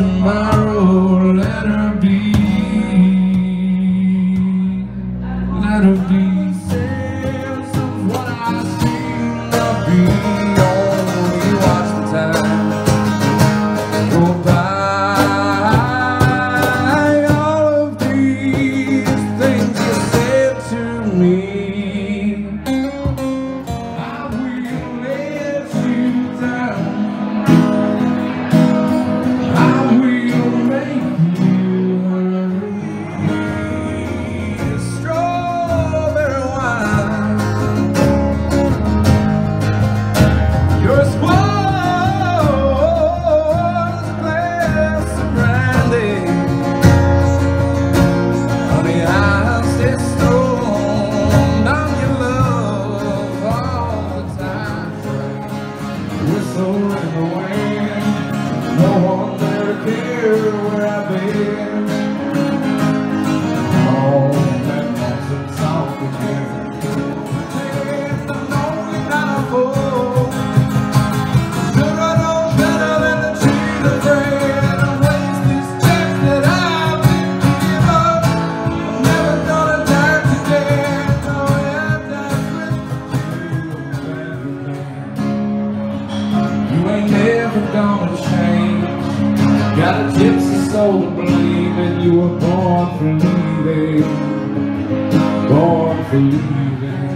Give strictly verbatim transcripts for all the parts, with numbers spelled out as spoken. tomorrow, let her be, let her be. Sails of what I seem to be, only watch the time go by. All of these things you said to me, I will let you down. Gonna change. Got a gypsy soul to blame, and you were born for leaving, born for leaving.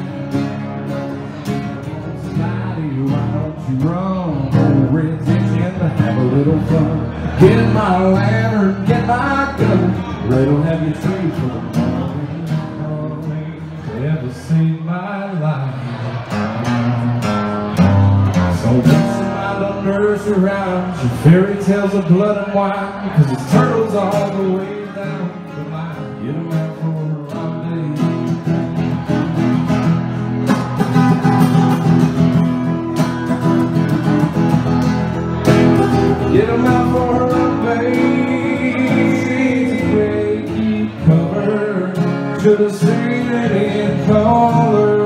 Society around you wrong, over it, and have a little fun. Get my lantern, get my gun, Red'll have you free for the morning. Never seen my life. So that's nerves around your fairy tales of blood and wine, because it's turtles all the way down the line. Get them out for a run, baby. Get them out for a run, baby. They keep covered to the scenery and color.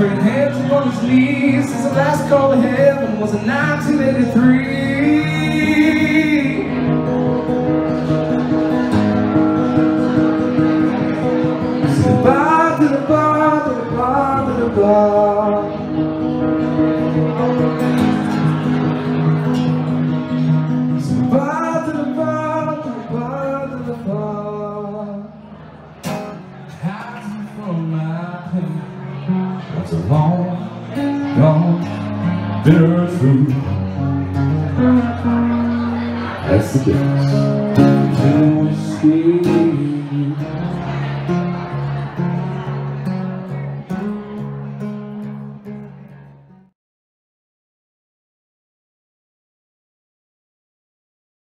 Hands upon his knees since the last call to heaven was in nineteen eighty-three. So bar to the bar, to the bar, to the bar. So bar to the bar, to the bar, to the bar. Hiding from my pain. That's a long, gone, bitter food. That's the case.